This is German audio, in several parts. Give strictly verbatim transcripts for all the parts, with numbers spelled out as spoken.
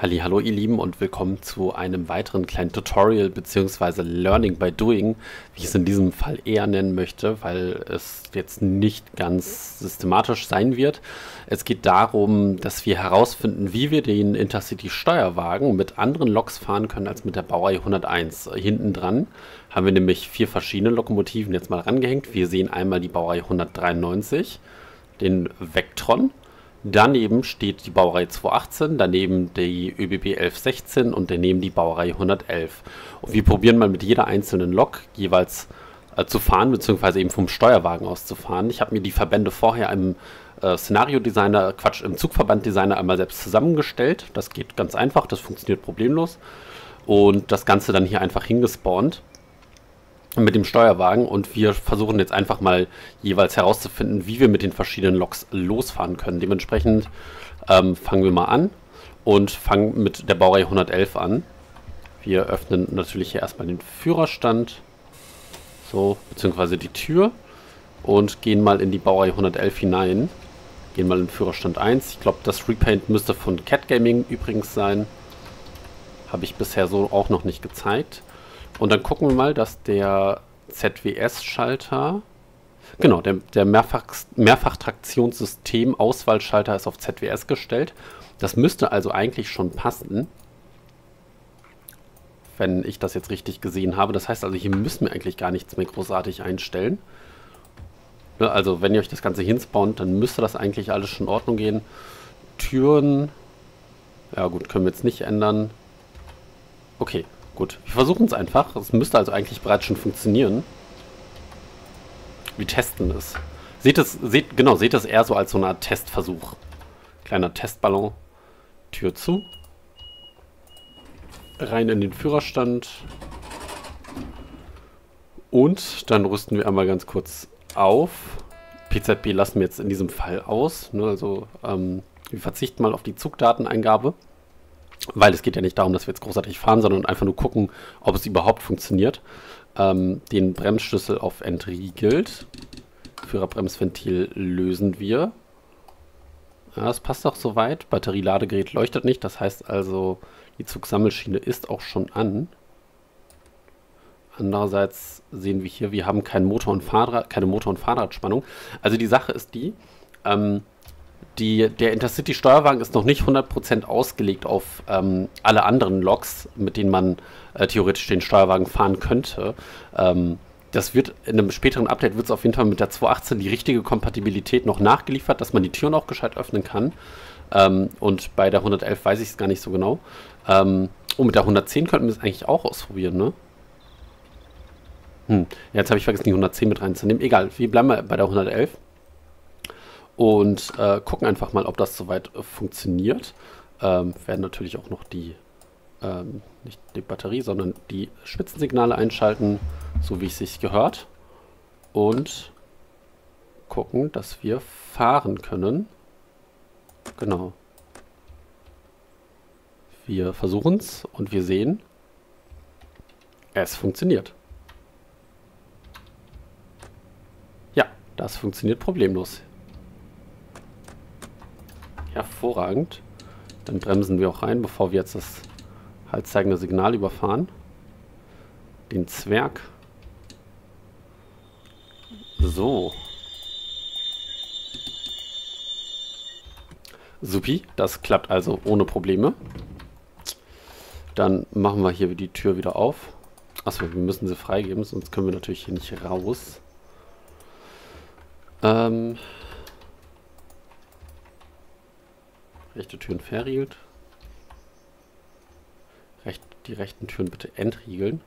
Hallihallo ihr Lieben und willkommen zu einem weiteren kleinen Tutorial bzw. Learning by Doing, wie ich es in diesem Fall eher nennen möchte, weil es jetzt nicht ganz systematisch sein wird. Es geht darum, dass wir herausfinden, wie wir den Intercity-Steuerwagen mit anderen Loks fahren können als mit der Baureihe hunderteins. Hinten dran haben wir nämlich vier verschiedene Lokomotiven jetzt mal rangehängt. Wir sehen einmal die Baureihe hundertdreiundneunzig, den Vectron. Daneben steht die Baureihe zweihundertachtzehn, daneben die ÖBB elf sechzehn und daneben die Baureihe hundertelf. Und wir probieren mal mit jeder einzelnen Lok jeweils äh, zu fahren, beziehungsweise eben vom Steuerwagen aus zu fahren. Ich habe mir die Verbände vorher im äh, Szenario-Designer, Quatsch, im Zugverbanddesigner einmal selbst zusammengestellt. Das geht ganz einfach, das funktioniert problemlos. Und das Ganze dann hier einfach hingespawnt mit dem Steuerwagen, und wir versuchen jetzt einfach mal jeweils herauszufinden, wie wir mit den verschiedenen Loks losfahren können. Dementsprechend ähm, fangen wir mal an und fangen mit der Baureihe hundertelf an. Wir öffnen natürlich hier erstmal den Führerstand, so, beziehungsweise die Tür, und gehen mal in die Baureihe hundertelf hinein. Gehen mal in den Führerstand eins. Ich glaube, das Repaint müsste von Cat Gaming übrigens sein. Habe ich bisher so auch noch nicht gezeigt. Und dann gucken wir mal, dass der Z W S-Schalter, genau, der, der Mehrfach-Traktionssystem-Auswahlschalter ist auf Z W S gestellt. Das müsste also eigentlich schon passen, wenn ich das jetzt richtig gesehen habe. Das heißt also, hier müssen wir eigentlich gar nichts mehr großartig einstellen. Ne, also wenn ihr euch das Ganze hinspawnt, dann müsste das eigentlich alles schon in Ordnung gehen. Türen, ja gut, können wir jetzt nicht ändern. Okay. Gut, wir versuchen es einfach. Es müsste also eigentlich bereits schon funktionieren. Wir testen es. Seht es, seht, genau, seht es eher so als so eine Art Testversuch. Kleiner Testballon. Tür zu. Rein in den Führerstand. Und dann rüsten wir einmal ganz kurz auf. P Z B lassen wir jetzt in diesem Fall aus. Ne? Also ähm, wir verzichten mal auf die Zugdateneingabe. Weil es geht ja nicht darum, dass wir jetzt großartig fahren, sondern einfach nur gucken, ob es überhaupt funktioniert. Ähm, den Bremsschlüssel auf entriegelt. Führerbremsventil lösen wir. Ja, das passt auch soweit. Batterieladegerät leuchtet nicht. Das heißt also, die Zugsammelschiene ist auch schon an. Andererseits sehen wir hier, wir haben keinen Motor und Fahrdraht, keine Motor- und Fahrdrahtspannung. Also die Sache ist die... Ähm, Die, der Intercity-Steuerwagen ist noch nicht hundert Prozent ausgelegt auf ähm, alle anderen Loks, mit denen man äh, theoretisch den Steuerwagen fahren könnte. Ähm, das wird in einem späteren Update wird es auf jeden Fall mit der zweihundertachtzehn die richtige Kompatibilität noch nachgeliefert, dass man die Türen auch gescheit öffnen kann. Ähm, und bei der hundertelf weiß ich es gar nicht so genau. Ähm, und mit der hundertzehn könnten wir es eigentlich auch ausprobieren, ne? Hm, jetzt habe ich vergessen, die hundertzehn mit reinzunehmen. Egal, wir bleiben bei der hundertelf. Und äh, gucken einfach mal, ob das soweit äh, funktioniert. Ähm, werden natürlich auch noch die, ähm, nicht die Batterie, sondern die Spitzensignale einschalten, so wie es sich gehört. Und gucken, dass wir fahren können. Genau. Wir versuchen es und wir sehen, es funktioniert. Ja, das funktioniert problemlos. Hervorragend. Dann bremsen wir auch rein, bevor wir jetzt das halszeigende Signal überfahren. Den Zwerg. So. Supi, das klappt also ohne Probleme. Dann machen wir hier die Tür wieder auf. Achso, wir müssen sie freigeben, sonst können wir natürlich hier nicht raus. Ähm... Rechte Türen verriegelt. Recht, die rechten Türen bitte entriegeln.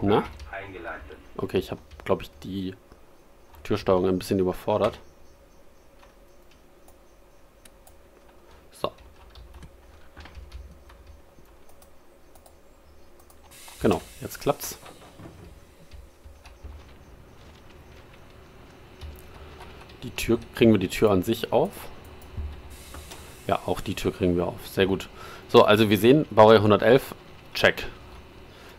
Na? Okay, ich habe, glaube ich, die Türsteuerung ein bisschen überfordert. So. Genau, jetzt klappt's. Die Tür, kriegen wir die Tür an sich auf? Ja, auch die Tür kriegen wir auf. Sehr gut. So, also wir sehen, Baureihe hundertelf, check.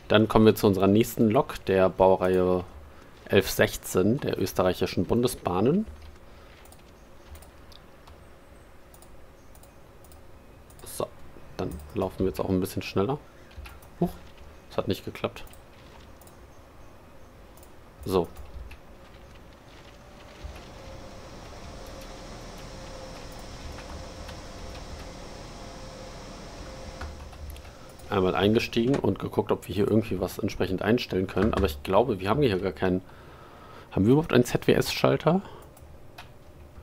Dann kommen wir zu unserer nächsten Lok, der Baureihe elf sechzehn der österreichischen Bundesbahnen. Dann laufen wir jetzt auch ein bisschen schneller. Huch, das hat nicht geklappt. So. Einmal eingestiegen und geguckt, ob wir hier irgendwie was entsprechend einstellen können. Aber ich glaube, wir haben hier gar keinen... Haben wir überhaupt einen Z W S-Schalter?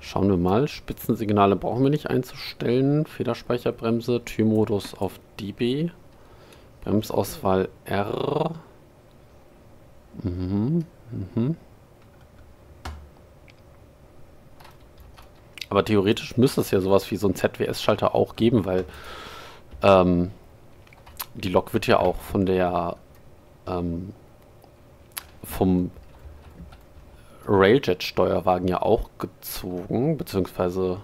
Schauen wir mal. Spitzensignale brauchen wir nicht einzustellen. Federspeicherbremse, Türmodus auf D B. Bremsauswahl R. Mhm, mhm. Aber theoretisch müsste es ja sowas wie so einen Z W S-Schalter auch geben, weil... Ähm, die Lok wird ja auch von der ähm, vom Railjet-Steuerwagen ja auch gezogen, beziehungsweise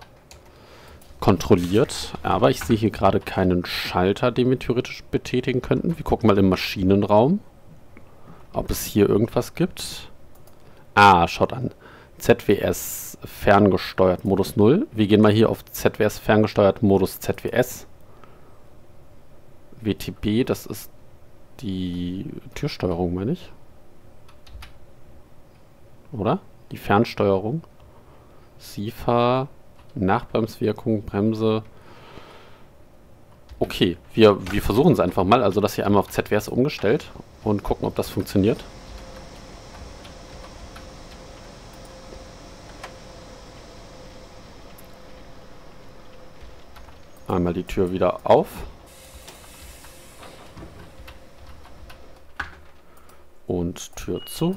kontrolliert. Aber ich sehe hier gerade keinen Schalter, den wir theoretisch betätigen könnten. Wir gucken mal im Maschinenraum, ob es hier irgendwas gibt. Ah, schaut an. Z W S ferngesteuert Modus null. Wir gehen mal hier auf Z W S ferngesteuert Modus Z W S. W T B, das ist die Türsteuerung, meine ich. Oder? Die Fernsteuerung. SIFA, Nachbremswirkung, Bremse. Okay, wir, wir versuchen es einfach mal. Also das hier einmal auf Z W S umgestellt und gucken, ob das funktioniert. Einmal die Tür wieder auf. Und Tür zu.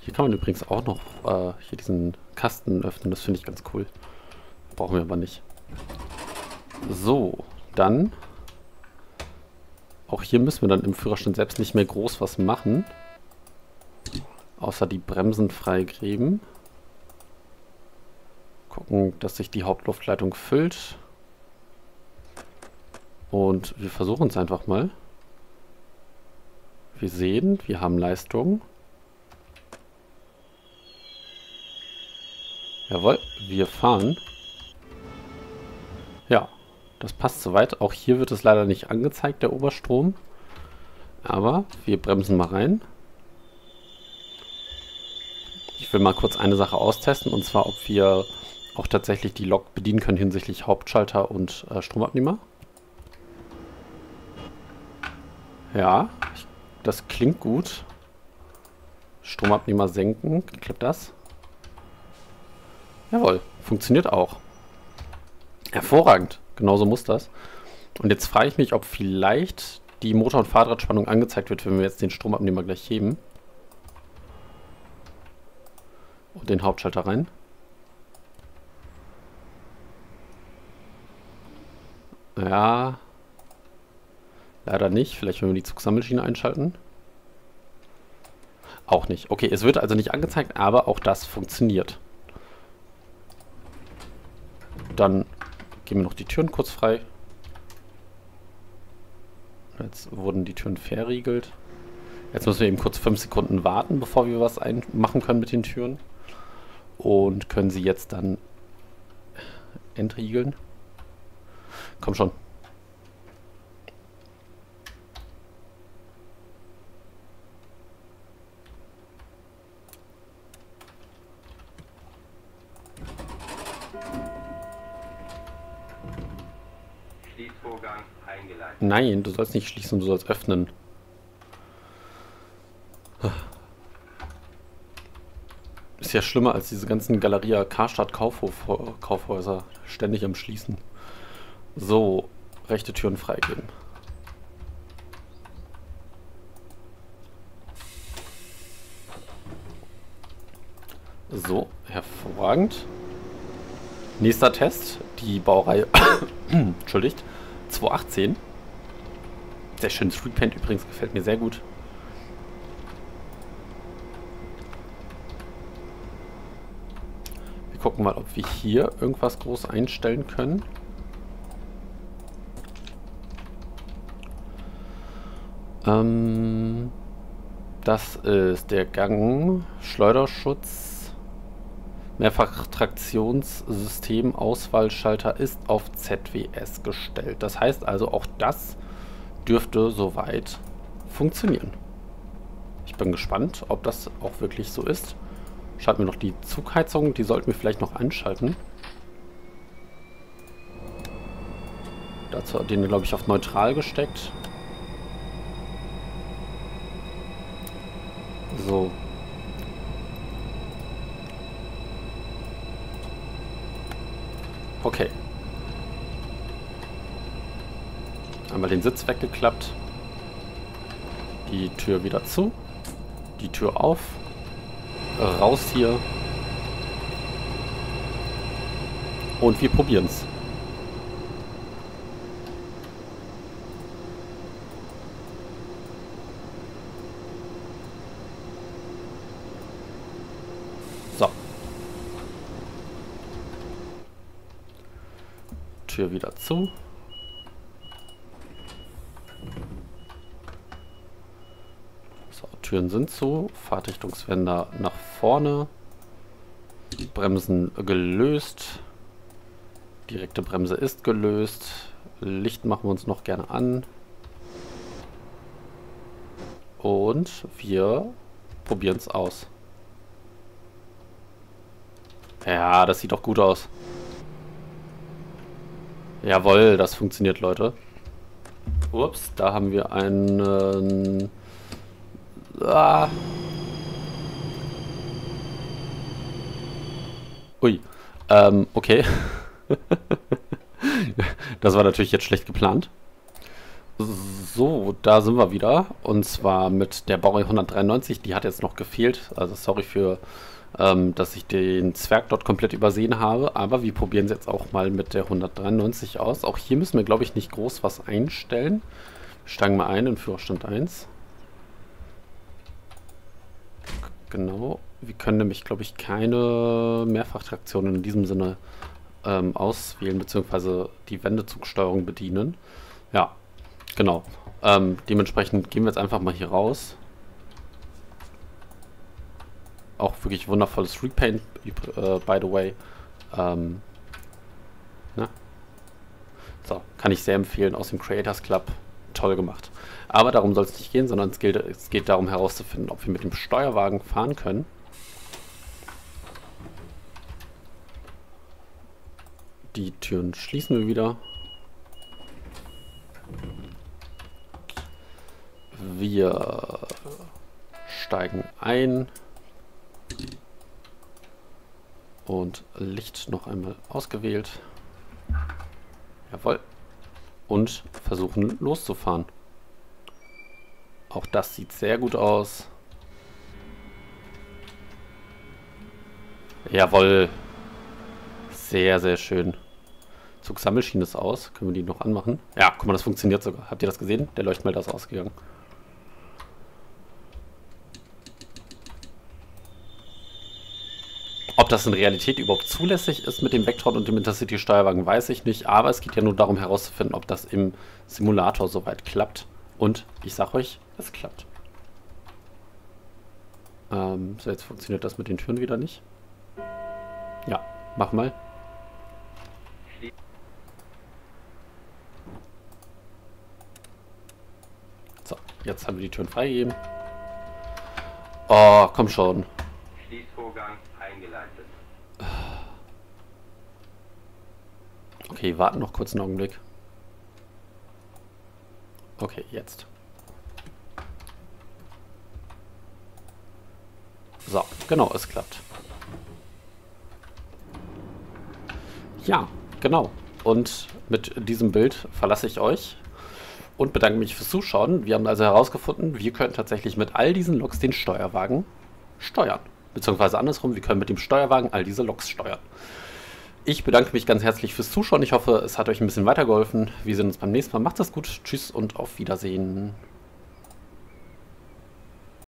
Hier kann man übrigens auch noch äh, hier diesen Kasten öffnen. Das finde ich ganz cool. Brauchen wir aber nicht. So, dann. Auch hier müssen wir dann im Führerstand selbst nicht mehr groß was machen. Außer die Bremsen freigeben. Gucken, dass sich die Hauptluftleitung füllt. Und wir versuchen es einfach mal. Wir sehen, wir haben Leistung. Jawohl, wir fahren. Ja, das passt soweit. Auch hier wird es leider nicht angezeigt, der Oberstrom. Aber wir bremsen mal rein. Ich will mal kurz eine Sache austesten, und zwar, ob wir auch tatsächlich die Lok bedienen können hinsichtlich Hauptschalter und äh, Stromabnehmer. Ja, das klingt gut. Stromabnehmer senken. Klappt das? Jawohl, funktioniert auch. Hervorragend. Genauso muss das. Und jetzt frage ich mich, ob vielleicht die Motor- und Fahrdrahtspannung angezeigt wird, wenn wir jetzt den Stromabnehmer gleich heben. Und den Hauptschalter rein. Ja... Leider nicht. Vielleicht, wenn wir die Zugsammelschiene einschalten. Auch nicht. Okay, es wird also nicht angezeigt, aber auch das funktioniert. Dann geben wir noch die Türen kurz frei. Jetzt wurden die Türen verriegelt. Jetzt müssen wir eben kurz fünf Sekunden warten, bevor wir was machen können mit den Türen. Und können sie jetzt dann entriegeln. Komm schon. Nein, du sollst nicht schließen, du sollst öffnen. Ist ja schlimmer als diese ganzen Galeria Karstadt-Kaufhäuser. Ständig am Schließen. So, rechte Türen freigeben. So, hervorragend. Nächster Test, die Baureihe entschuldigt, zwei achtzehn. Sehr schön, Streetpaint übrigens, gefällt mir sehr gut. Wir gucken mal, ob wir hier irgendwas groß einstellen können. Ähm, das ist der Gang, Schleuderschutz, Mehrfach-Traktionssystem-Auswahlschalter ist auf Z W S gestellt. Das heißt also, auch das dürfte soweit funktionieren. Ich bin gespannt, ob das auch wirklich so ist. Schalten wir noch die Zugheizung, die sollten wir vielleicht noch anschalten. Dazu hat den, glaube ich, auf neutral gesteckt. So. Okay. Einmal den Sitz weggeklappt. Die Tür wieder zu. Die Tür auf. Raus hier. Und wir probieren es. So. Tür wieder zu. So, Türen sind zu. Fahrtrichtungswender nach vorne. Bremsen gelöst. Direkte Bremse ist gelöst. Licht machen wir uns noch gerne an. Und wir probieren es aus. Ja, das sieht doch gut aus. Jawohl, das funktioniert, Leute. Ups, da haben wir einen... Ah. Ui. Ähm, okay. Das war natürlich jetzt schlecht geplant. So, da sind wir wieder. Und zwar mit der Baureihe hundertdreiundneunzig. Die hat jetzt noch gefehlt. Also sorry für... Ähm, dass ich den Zwerg dort komplett übersehen habe, aber wir probieren es jetzt auch mal mit der hundertdreiundneunzig aus. Auch hier müssen wir, glaube ich, nicht groß was einstellen. Wir steigen mal ein in Führerstand eins. Genau, wir können nämlich, glaube ich, keine Mehrfachtraktionen in diesem Sinne ähm, auswählen, beziehungsweise die Wendezugsteuerung bedienen. Ja, genau. Ähm, dementsprechend gehen wir jetzt einfach mal hier raus. Auch wirklich wundervolles Repaint, uh, by the way. Ähm, ne? So, kann ich sehr empfehlen, aus dem Creators Club. Toll gemacht. Aber darum soll es nicht gehen, sondern es geht, es geht darum herauszufinden, ob wir mit dem Steuerwagen fahren können. Die Türen schließen wir wieder. Wir steigen ein. Und Licht noch einmal ausgewählt. Jawohl. Und versuchen loszufahren. Auch das sieht sehr gut aus. Jawohl. Sehr, sehr schön. Zugsammelschiene ist aus. Können wir die noch anmachen? Ja, guck mal, das funktioniert sogar. Habt ihr das gesehen? Der Leuchtmelder ist ausgegangen. Ob das in Realität überhaupt zulässig ist mit dem Vectron und dem Intercity-Steuerwagen, weiß ich nicht. Aber es geht ja nur darum herauszufinden, ob das im Simulator soweit klappt. Und ich sag euch, es klappt. Ähm, so, jetzt funktioniert das mit den Türen wieder nicht. Ja, mach mal. So, jetzt haben wir die Türen freigegeben. Oh, komm schon. Schließvorgang eingeleitet. Okay, warten noch kurz einen Augenblick. Okay, jetzt. So, genau, es klappt. Ja, genau. Und mit diesem Bild verlasse ich euch und bedanke mich fürs Zuschauen. Wir haben also herausgefunden, wir können tatsächlich mit all diesen Loks den Steuerwagen steuern. Beziehungsweise andersrum, wir können mit dem Steuerwagen all diese Loks steuern. Ich bedanke mich ganz herzlich fürs Zuschauen. Ich hoffe, es hat euch ein bisschen weitergeholfen. Wir sehen uns beim nächsten Mal. Macht es gut. Tschüss und auf Wiedersehen.